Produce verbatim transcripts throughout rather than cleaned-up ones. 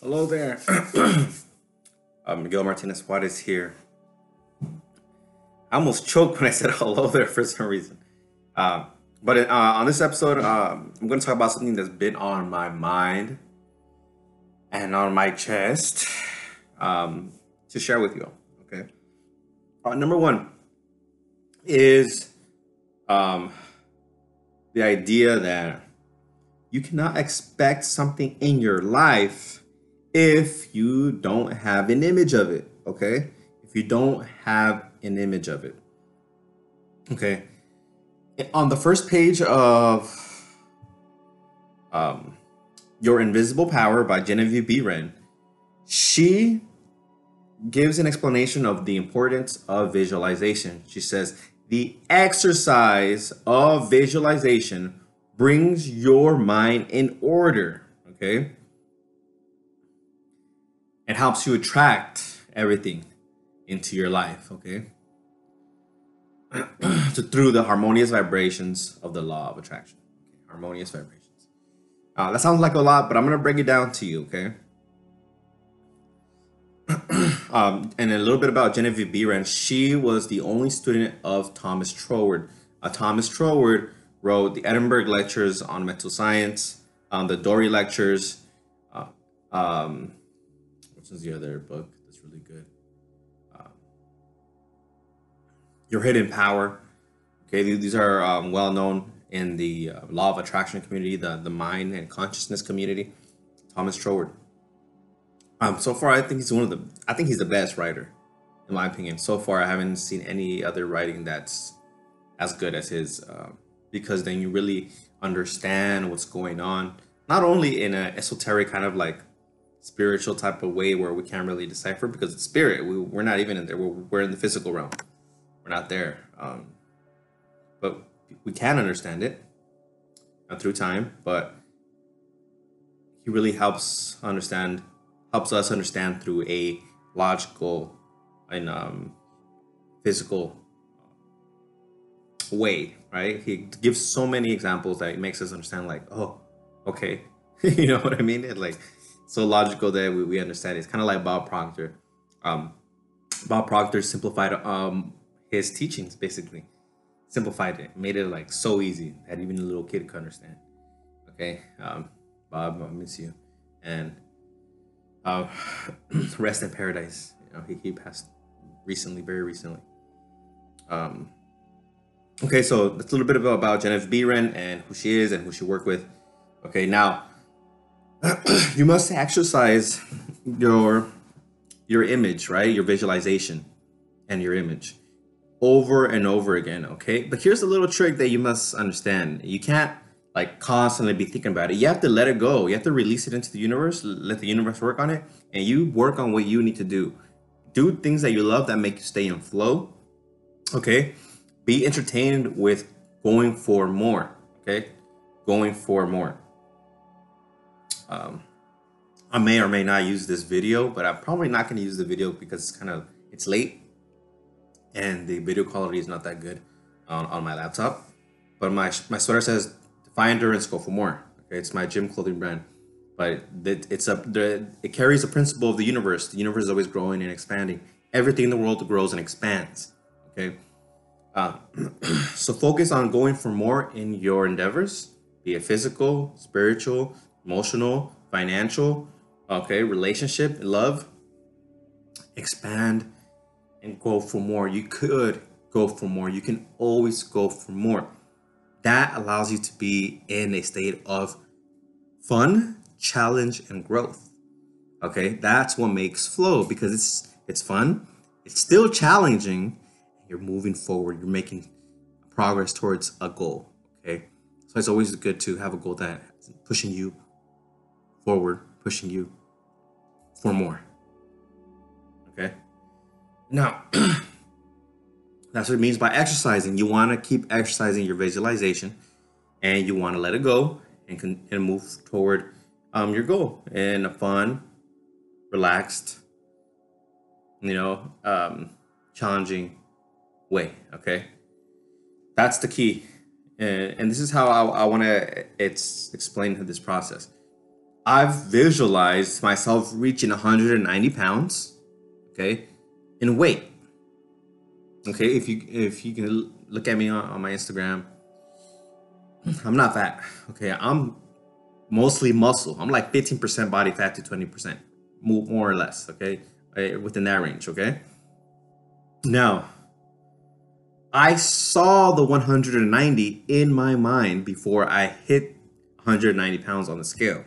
Hello there. um, Miguel Martinez Juarez here. I almost choked when I said hello there for some reason. Uh, but uh, on this episode, uh, I'm going to talk about something that's been on my mind and on my chest um, to share with you all. Okay. Uh, number one is um, the idea that you cannot expect something in your life if you don't have an image of it, okay? If you don't have an image of it, okay? On the first page of um, Your Invisible Power by Genevieve Behrend, she gives an explanation of the importance of visualization. She says, the exercise of visualization brings your mind in order, okay? It helps you attract everything into your life, okay? So through the harmonious vibrations of the law of attraction. Okay? Harmonious vibrations. Uh, that sounds like a lot, but I'm gonna break it down to you, okay? um, and a little bit about Genevieve Behrend. She was the only student of Thomas Troward. Uh, Thomas Troward wrote the Edinburgh Lectures on Mental Science, um, the Dory Lectures, uh, um, which is the other book that's really good, um, Your Hidden Power. Okay, these are um, well known in the uh, law of attraction community, the, the mind and consciousness community, Thomas Troward. Um, so far, I think he's one of the, I think he's the best writer, in my opinion. So far, I haven't seen any other writing that's as good as his, uh, because then you really understand what's going on, not only in an esoteric kind of like spiritual type of way where we can't really decipher because it's spirit. We, we're not even in there. We're, we're in the physical realm. We're not there. Um, but we can understand it not through time, but he really helps understand, helps us understand through a logical and um, physical way, right? He gives so many examples that it makes us understand like, oh, okay. You know what I mean? It's like so logical that we, we understand it. It's kind of like Bob Proctor. Um, Bob Proctor simplified um, his teachings, basically. Simplified it, made it like so easy that even a little kid could understand. Okay, um, Bob, I miss you. And uh, rest in paradise. You know, he, he passed recently, very recently. Um, Okay, so that's a little bit about Genevieve Behrend and who she is and who she worked with. Okay, now, you must exercise your, your image, right? Your visualization and your image over and over again, okay? But here's a little trick that you must understand. You can't like constantly be thinking about it. You have to let it go. You have to release it into the universe, let the universe work on it, and you work on what you need to do. Do things that you love that make you stay in flow, okay? Be entertained with going for more, okay? Going for more. Um, I may or may not use this video, but I'm probably not gonna use the video because it's kind of, it's late and the video quality is not that good on, on my laptop. But my, my sweater says, defy endurance, go for more. Okay, it's my gym clothing brand. But it, it's a, it carries the principle of the universe. The universe is always growing and expanding. Everything in the world grows and expands, okay? Uh, so focus on going for more in your endeavors, be it physical, spiritual, emotional, financial, okay, relationship, love. Expand and go for more. You could go for more. You can always go for more. That allows you to be in a state of fun, challenge, and growth. Okay, that's what makes flow because it's it's fun. It's still challenging. You're moving forward, you're making progress towards a goal, okay? So it's always good to have a goal that's pushing you forward, pushing you for more, okay? Now, that's what it means by exercising. You wanna keep exercising your visualization and you wanna let it go and, can, and move toward um, your goal in a fun, relaxed, you know, um, challenging way, okay? That's the key. And, and this is how I, I want to, it's explained this process. I've visualized myself reaching one hundred ninety pounds, okay, in weight. Okay, if you if you can look at me on, on my Instagram, I'm not fat. Okay, I'm mostly muscle. I'm like fifteen percent body fat to twenty percent, more or less. Okay, within that range. Okay. Now, I saw the one hundred ninety in my mind before I hit one hundred ninety pounds on the scale.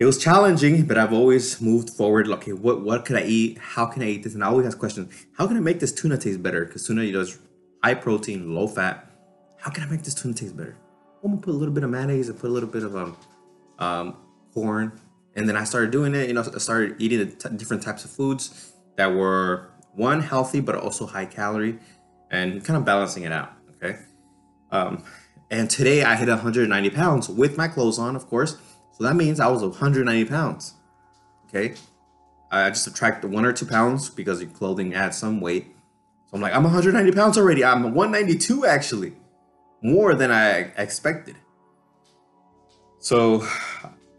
It was challenging, but I've always moved forward. Okay, what, what could I eat? How can I eat this? And I always ask questions. How can I make this tuna taste better? Because tuna, you know, is high protein, low fat. How can I make this tuna taste better? I'm gonna put a little bit of mayonnaise and put a little bit of um, um, corn. And then I started doing it, you know, I started eating the t different types of foods that were, one, healthy, but also high calorie, and kind of balancing it out, okay? Um, and today I hit one hundred ninety pounds with my clothes on, of course. So that means I was one hundred ninety pounds, okay? I just subtract one or two pounds because your clothing adds some weight. So I'm like, I'm one hundred ninety pounds already. I'm one ninety-two actually, more than I expected. So,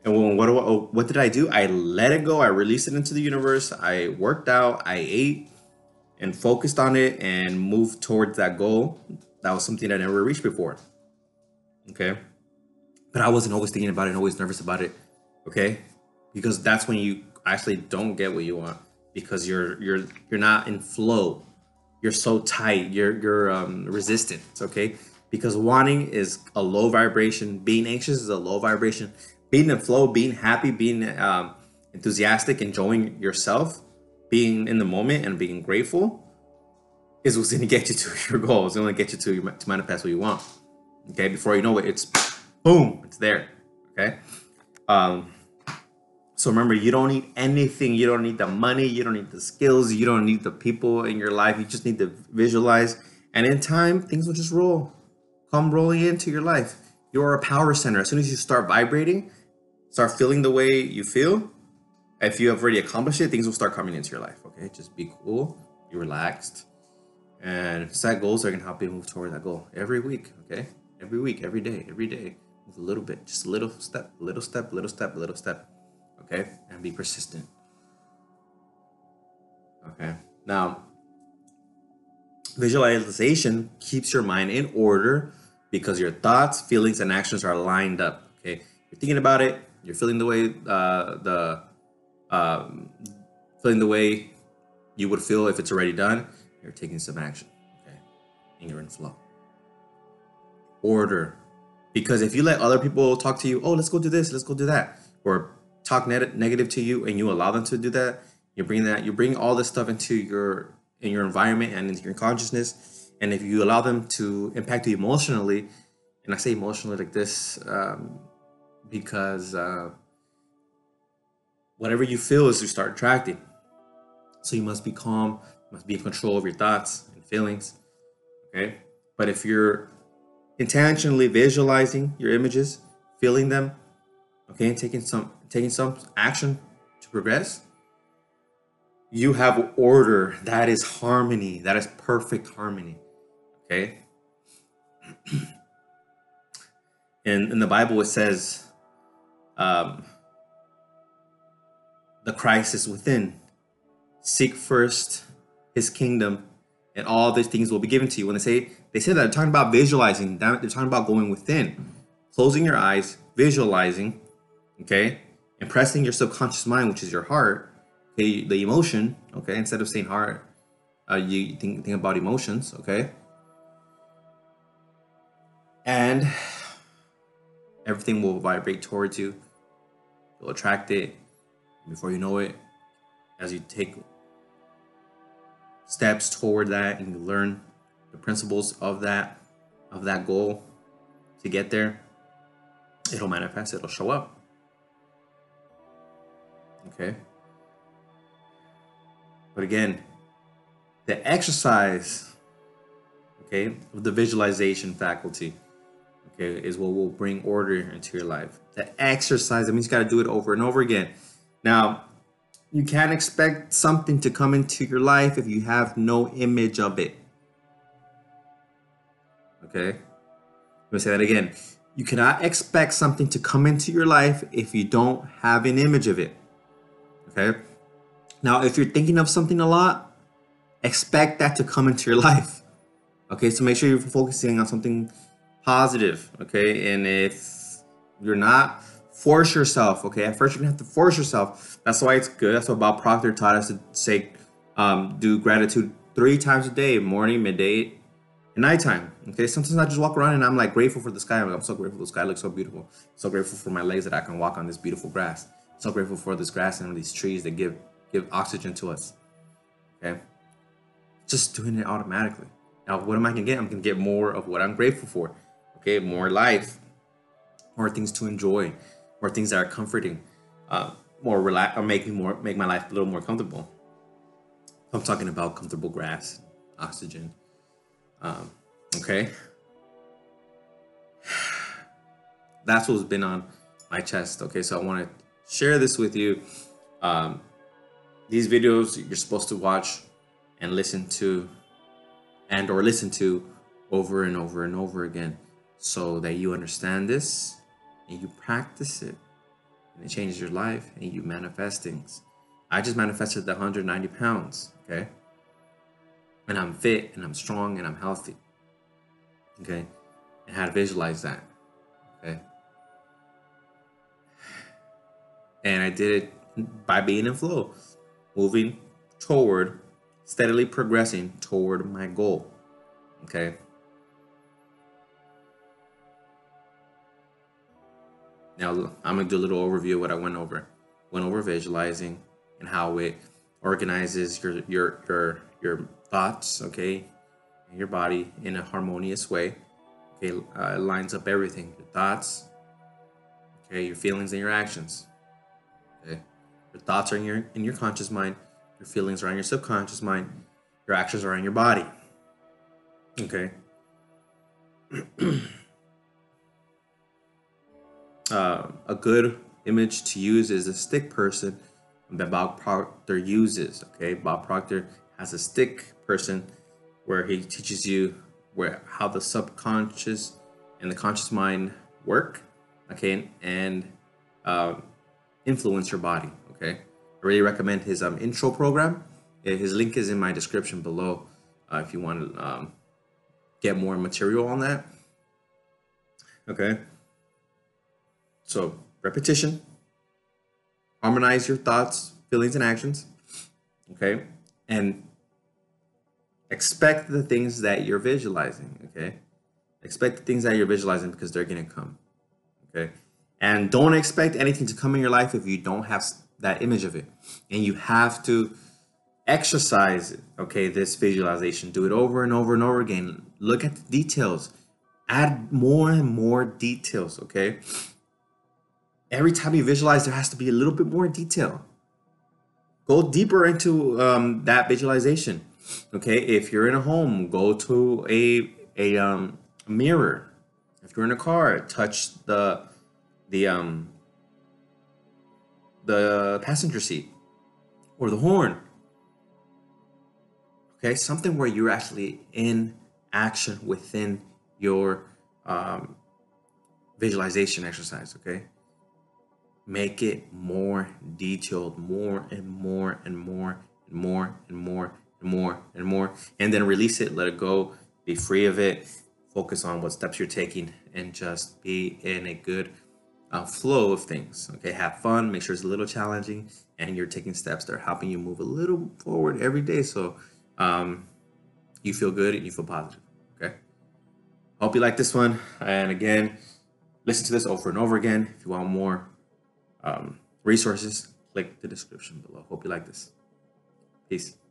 and when, what, do I, what did I do? I let it go. I released it into the universe. I worked out, I ate and focused on it and moved towards that goal. That was something I never reached before, okay? But I wasn't always thinking about it and always nervous about it, okay? Because that's when you actually don't get what you want, because you're you're you're not in flow. You're so tight. You're you're um, resistant, okay? Because wanting is a low vibration. Being anxious is a low vibration. Being in flow, being happy, being um, enthusiastic, enjoying yourself, being in the moment, and being grateful is what's going to get you to your goals. It's going to get you to your, to manifest what you want, okay? Before you know it, it's boom, it's there, okay? Um, so remember, you don't need anything. You don't need the money. You don't need the skills. You don't need the people in your life. You just need to visualize. And in time, things will just roll. Come rolling into your life. You're a power center. As soon as you start vibrating, start feeling the way you feel, if you have already accomplished it, things will start coming into your life, okay? Just be cool, be relaxed, and set goals that are going to help you move toward that goal every week, okay? Every week, every day, every day. A little bit, just a little step, little step, little step, little step, okay? And be persistent, okay? Now, visualization keeps your mind in order because your thoughts, feelings, and actions are lined up, okay? You're thinking about it, you're feeling the way uh, the um, feeling the way you would feel if it's already done. You're taking some action, okay? And you're in flow. Order. Because if you let other people talk to you, oh, let's go do this, let's go do that, or talk ne negative to you, and you allow them to do that, you bring that, you bring all this stuff into your in your environment and into your consciousness. And if you allow them to impact you emotionally, and I say emotionally like this um, because uh, whatever you feel is you start attracting. So you must be calm, you must be in control of your thoughts and feelings, okay? But if you're intentionally visualizing your images, feeling them, okay, and taking some taking some action to progress, you have order. That is harmony. That is perfect harmony, okay? And in the Bible, it says, um, the Christ is within. Seek first his kingdom, and all these things will be given to you. When they say they say that, they're talking about visualizing. They're talking about going within, closing your eyes, visualizing, okay, and pressing your subconscious mind, which is your heart, okay, the emotion, okay. Instead of saying heart, uh, you think think about emotions, okay, and everything will vibrate towards you. You'll attract it. Before you know it, as you take steps toward that and you learn the principles of that of that goal to get there, it'll manifest, it'll show up, okay? But again, the exercise, okay, of the visualization faculty, okay, is what will bring order into your life. The exercise, that means you got to do it over and over again. Now, you can't expect something to come into your life if you have no image of it. Okay? Let me say that again. You cannot expect something to come into your life if you don't have an image of it, okay? Now, if you're thinking of something a lot, expect that to come into your life, okay? So make sure you're focusing on something positive, okay? And if you're not, force yourself, okay? At first, you're gonna have to force yourself. That's why it's good. That's what Bob Proctor taught us to say, um, do gratitude three times a day, morning, midday, and nighttime, okay? Sometimes I just walk around and I'm like grateful for the sky. I'm, like, I'm so grateful the sky looks so beautiful. So grateful for my legs that I can walk on this beautiful grass. So grateful for this grass and these trees that give give oxygen to us, okay? Just doing it automatically. Now, what am I gonna get? I'm gonna get more of what I'm grateful for, okay? More life, more things to enjoy, more things that are comforting, uh, more relax, or make me more, make my life a little more comfortable. I'm talking about comfortable grass, oxygen, um, okay? That's what's been on my chest, okay? So I wanna share this with you. Um, These videos you're supposed to watch and listen to and or listen to over and over and over again so that you understand this and you practice it and it changes your life and you manifest things. I just manifested the one hundred ninety pounds, okay? And I'm fit and I'm strong and I'm healthy, okay? And how to visualize that, okay? And I did it by being in flow. Moving toward, steadily progressing toward my goal, okay? Now, I'm gonna do a little overview of what I went over. Went over visualizing and how it organizes your, your, your, your thoughts, okay? And your body in a harmonious way, okay? Uh, it lines up everything, your thoughts, okay? Your feelings and your actions, okay? Your thoughts are in your in your conscious mind, your feelings are in your subconscious mind, your actions are in your body. Okay. uh, a good image to use is a stick person that Bob Proctor uses. Okay, Bob Proctor has a stick person where he teaches you where how the subconscious and the conscious mind work. Okay, and uh, influence your body. Okay, I really recommend his um, intro program. His link is in my description below uh, if you want to um, get more material on that. Okay, so repetition, harmonize your thoughts, feelings, and actions. Okay, and expect the things that you're visualizing. Okay, expect the things that you're visualizing because they're going to come. Okay, and don't expect anything to come in your life if you don't have that image of it, and you have to exercise it, okay? This visualization, do it over and over and over again. Look at the details, add more and more details, okay? Every time you visualize, there has to be a little bit more detail. Go deeper into um, that visualization, okay? If you're in a home, go to a a um, mirror. If you're in a car, touch the the um. the passenger seat or the horn, okay? Something where you're actually in action within your um, visualization exercise, okay? Make it more detailed, more and more and more and more and more and more and more, and then release it, let it go, be free of it, focus on what steps you're taking, and just be in a good Uh, flow of things, okay? Have fun, make sure it's a little challenging, and you're taking steps that are helping you move a little forward every day, so um, you feel good and you feel positive, okay? Hope you like this one, and again, listen to this over and over again. If you want more um, resources, click the description below. Hope you like this. Peace.